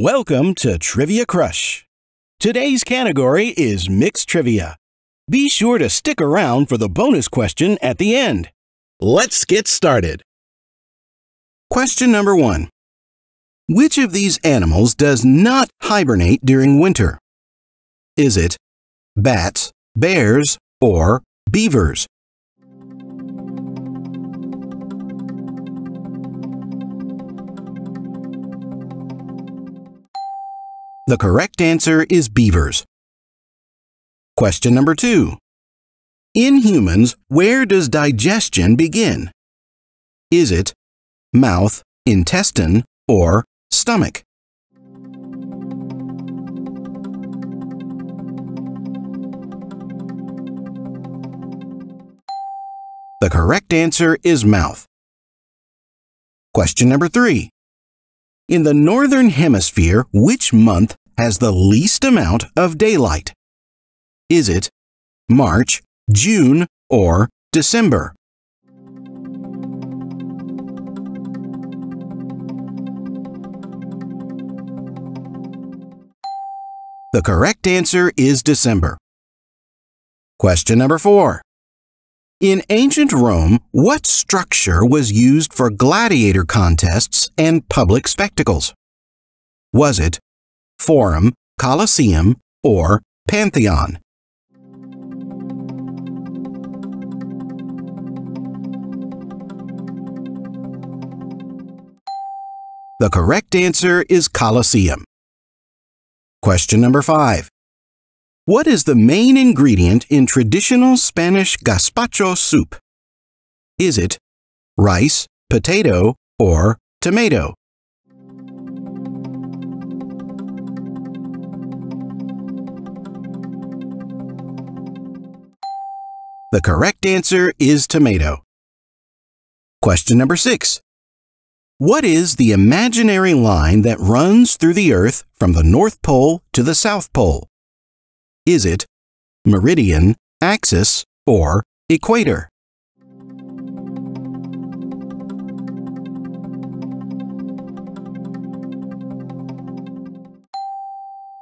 Welcome to Trivia Crush. Today's category is mixed trivia. Be sure to stick around for the bonus question at the end. Let's get started. Question number 1. Which of these animals does not hibernate during winter? Is it bats, bears, or beavers? The correct answer is beavers. Question number 2. In humans, where does digestion begin? Is it mouth, intestine, or stomach? The correct answer is mouth. Question number 3. In the Northern Hemisphere, which month has the least amount of daylight? Is it March, June, or December? The correct answer is December. Question number 4. In ancient Rome, what structure was used for gladiator contests and public spectacles? Was it Forum, Colosseum, or Pantheon? The correct answer is Colosseum. Question number 5. What is the main ingredient in traditional Spanish gazpacho soup? Is it rice, potato, or tomato? The correct answer is tomato. Question number 6. What is the imaginary line that runs through the Earth from the North Pole to the South Pole? Is it meridian, axis, or equator?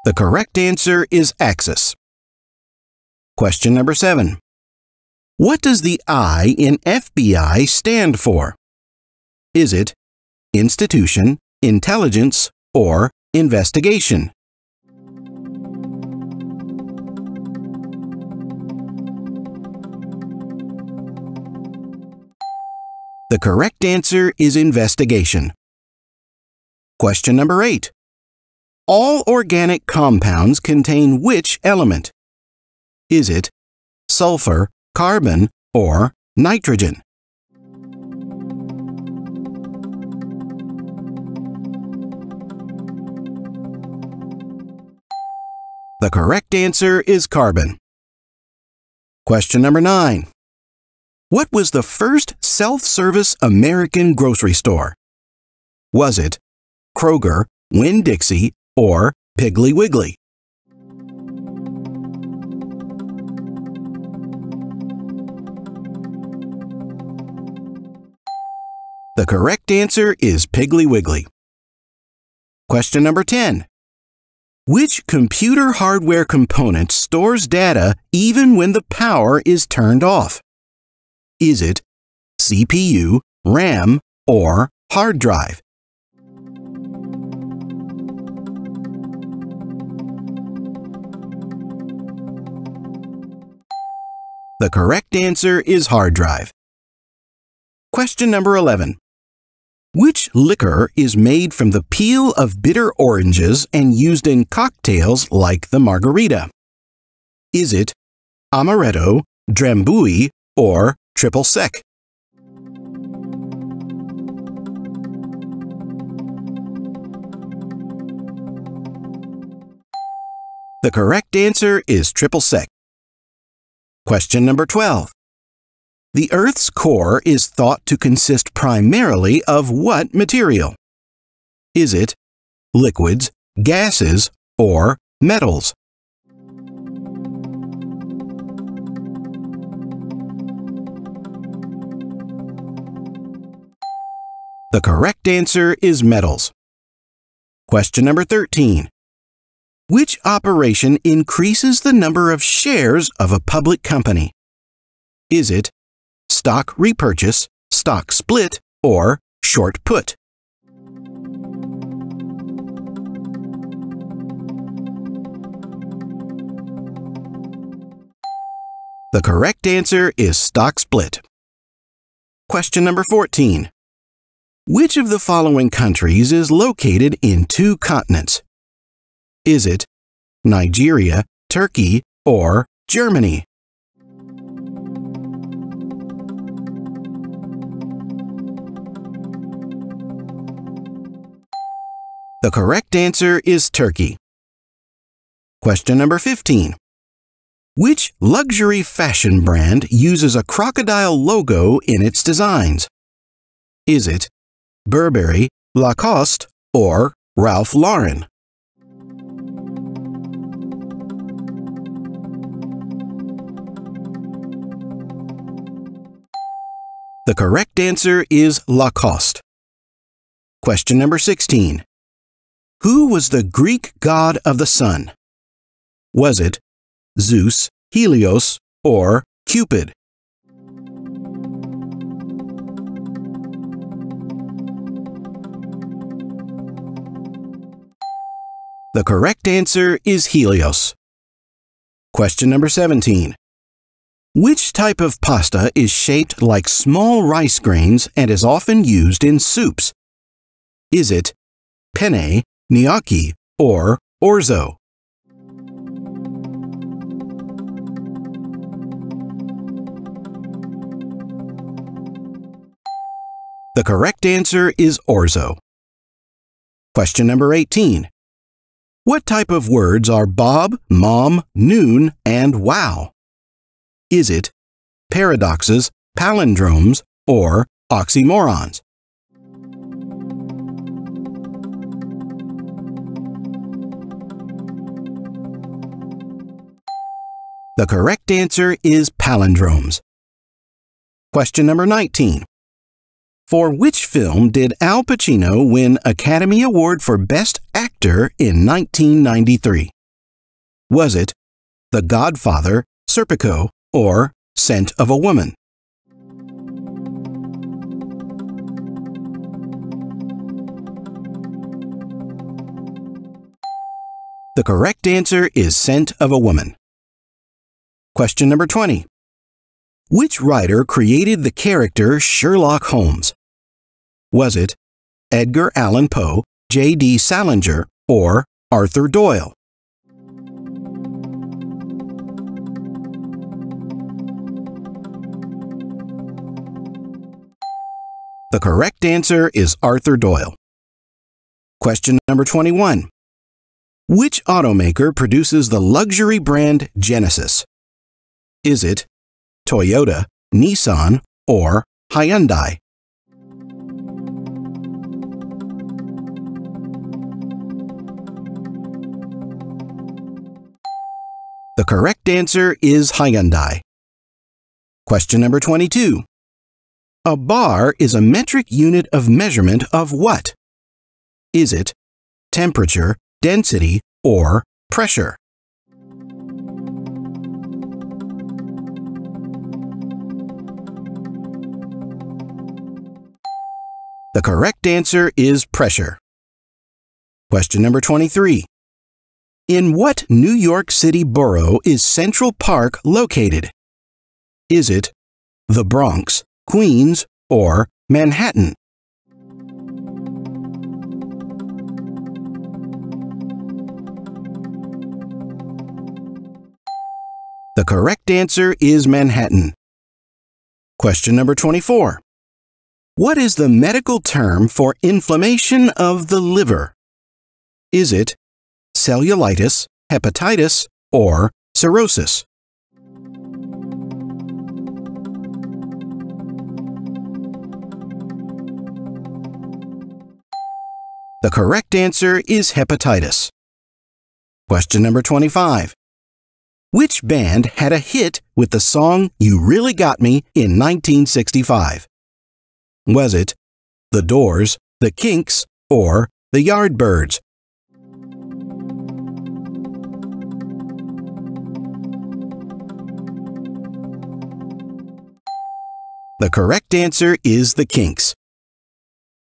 The correct answer is axis. Question number 7. What does the I in FBI stand for? Is it institution, intelligence, or investigation? The correct answer is investigation. Question number 8. All organic compounds contain which element? Is it sulfur, carbon, or nitrogen? The correct answer is carbon. Question number 9. What was the first self-service American grocery store? Was it Kroger, Winn-Dixie, or Piggly Wiggly? The correct answer is Piggly Wiggly. Question number 10. Which computer hardware component stores data even when the power is turned off? Is it CPU, RAM, or hard drive? The correct answer is hard drive. Question number 11. Which liquor is made from the peel of bitter oranges and used in cocktails like the margarita? Is it amaretto, drambuie, or triple sec? The correct answer is triple sec. Question number 12. The Earth's core is thought to consist primarily of what material? Is it liquids, gases, or metals? The correct answer is metals. Question number 13. Which operation increases the number of shares of a public company? Is it stock repurchase, stock split, or short put? The correct answer is stock split. Question number 14. Which of the following countries is located in two continents? Is it Nigeria, Turkey, or Germany? The correct answer is Turkey. Question number 15. Which luxury fashion brand uses a crocodile logo in its designs? Is it Burberry, Lacoste, or Ralph Lauren? The correct answer is Lacoste. Question number 16. Who was the Greek god of the sun? Was it Zeus, Helios, or Cupid? The correct answer is Helios. Question number 17. Which type of pasta is shaped like small rice grains and is often used in soups? Is it penne, gnocchi, or orzo? The correct answer is orzo. Question number 18. What type of words are Bob, Mom, Noon, and Wow? Is it paradoxes, palindromes, or oxymorons? The correct answer is palindromes. Question number 19. For which film did Al Pacino win Academy Award for Best Actor in 1993? Was it The Godfather, Serpico, or Scent of a Woman? The correct answer is Scent of a Woman. Question number 20. Which writer created the character Sherlock Holmes? Was it Edgar Allan Poe, J.D. Salinger, or Arthur Doyle? The correct answer is Arthur Doyle. Question number 21. Which automaker produces the luxury brand Genesis? Is it Toyota, Nissan, or Hyundai? The correct answer is Hyundai. Question number 22. A bar is a metric unit of measurement of what? Is it temperature, density, or pressure? The correct answer is pressure. Question number 23. In what New York City borough is Central Park located? Is it the Bronx, Queens, or Manhattan? The correct answer is Manhattan. Question number 24. What is the medical term for inflammation of the liver? Is it cellulitis, hepatitis, or cirrhosis? The correct answer is hepatitis. Question number 25. Which band had a hit with the song You Really Got Me in 1965? Was it The Doors, The Kinks, or The Yardbirds? The correct answer is the Kinks.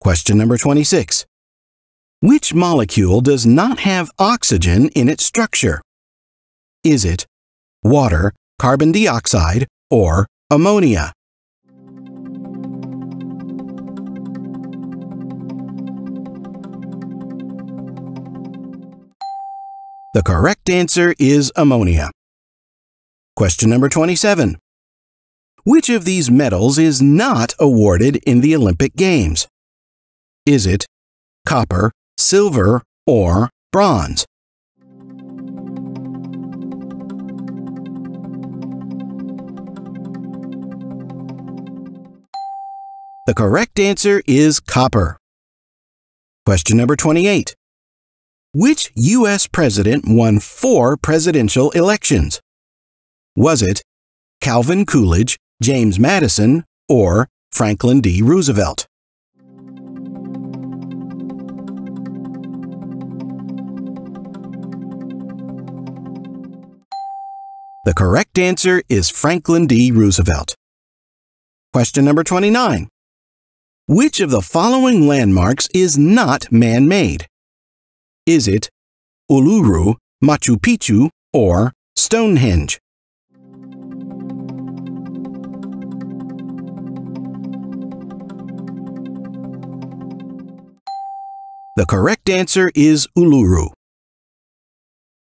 Question number 26. Which molecule does not have oxygen in its structure? Is it water, carbon dioxide, or ammonia? The correct answer is ammonia. Question number 27. Which of these medals is not awarded in the Olympic Games? Is it copper, silver, or bronze? The correct answer is copper. Question number 28. Which U.S. president won 4 presidential elections? Was it Calvin Coolidge, James Madison, or Franklin D. Roosevelt? The correct answer is Franklin D. Roosevelt. Question number 29. Which of the following landmarks is not man-made? Is it Uluru, Machu Picchu, or Stonehenge? The correct answer is Uluru.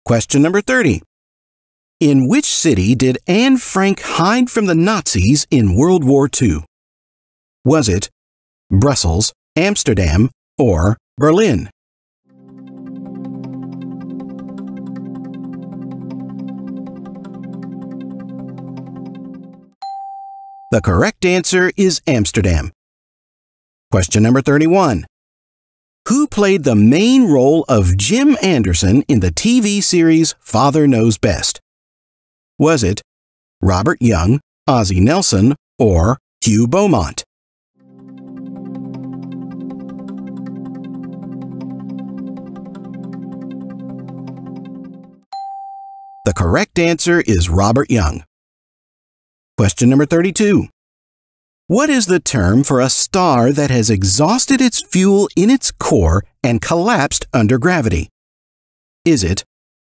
Question number 30. In which city did Anne Frank hide from the Nazis in World War II? Was it Brussels, Amsterdam, or Berlin? The correct answer is Amsterdam. Question number 31. Who played the main role of Jim Anderson in the TV series Father Knows Best? Was it Robert Young, Ozzie Nelson, or Hugh Beaumont? The correct answer is Robert Young. Question number 32. What is the term for a star that has exhausted its fuel in its core and collapsed under gravity? Is it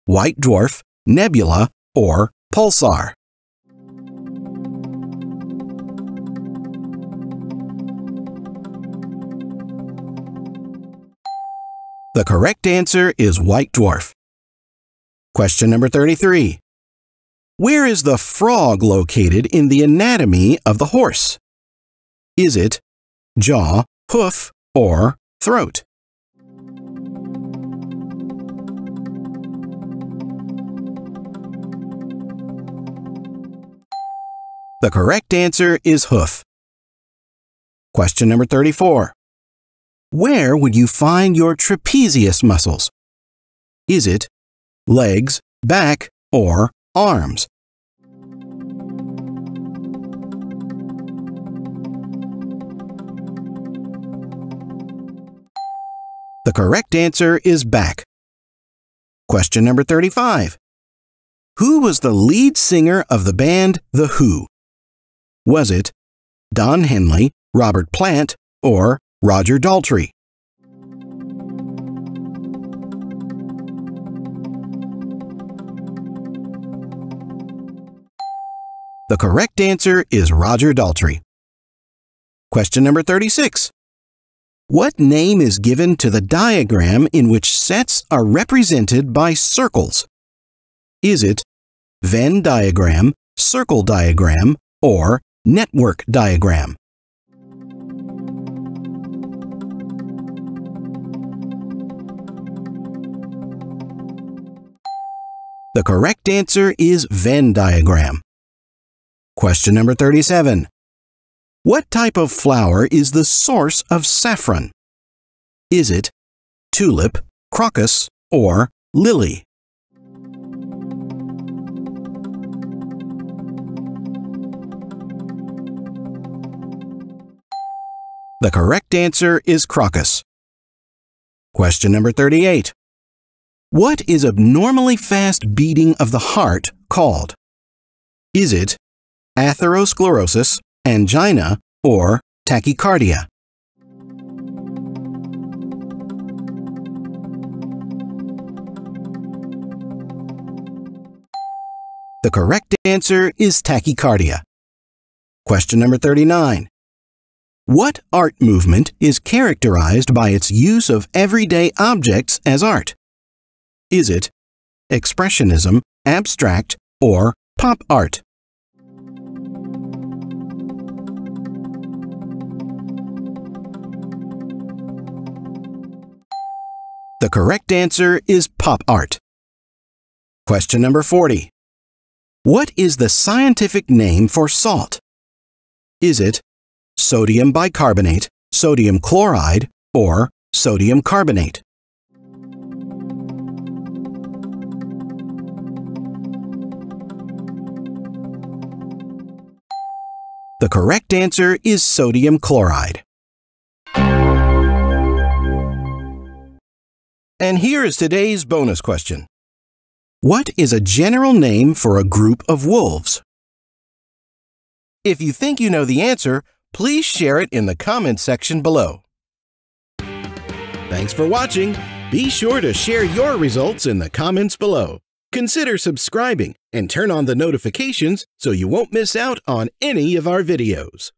white dwarf, nebula, or pulsar? The correct answer is white dwarf. Question number 33. Where is the frog located in the anatomy of the horse? Is it jaw, hoof, or throat? The correct answer is hoof. Question number 34. Where would you find your trapezius muscles? Is it legs, back, or arms? The correct answer is back. Question number 35. Who was the lead singer of the band The Who? Was it Don Henley, Robert Plant, or Roger Daltrey? The correct answer is Roger Daltrey. Question number 36. What name is given to the diagram in which sets are represented by circles? Is it Venn diagram, circle diagram, or network diagram? The correct answer is Venn diagram. Question number 37. What type of flower is the source of saffron? Is it tulip, crocus, or lily? The correct answer is crocus. Question number 38. What is abnormally fast beating of the heart called? Is it atherosclerosis, angina, or tachycardia. The correct answer is tachycardia. Question number 39. What art movement is characterized by its use of everyday objects as art? Is it expressionism, abstract, or pop art? The correct answer is pop art. Question number 40. What is the scientific name for salt? Is it sodium bicarbonate, sodium chloride, or sodium carbonate? The correct answer is sodium chloride. And here is today's bonus question. What is a general name for a group of wolves? If you think you know the answer, please share it in the comments section below. Thanks for watching. Be sure to share your results in the comments below. Consider subscribing and turn on the notifications so you won't miss out on any of our videos.